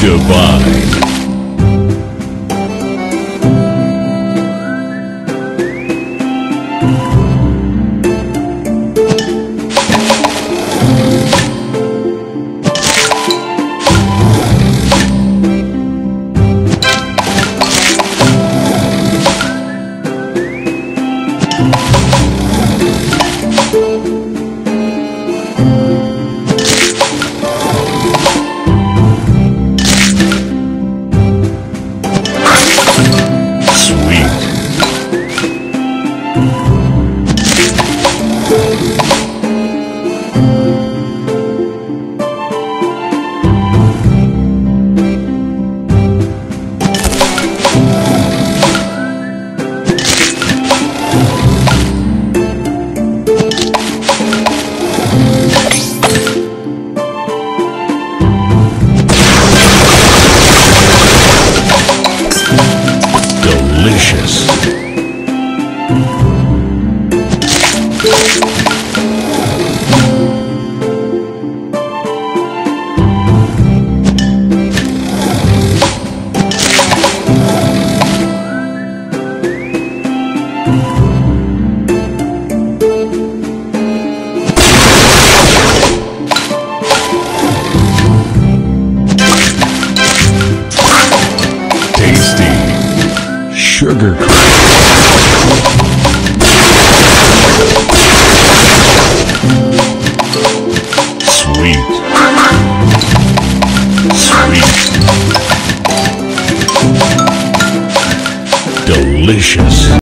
Divine. Sugar sweet, sweet, delicious.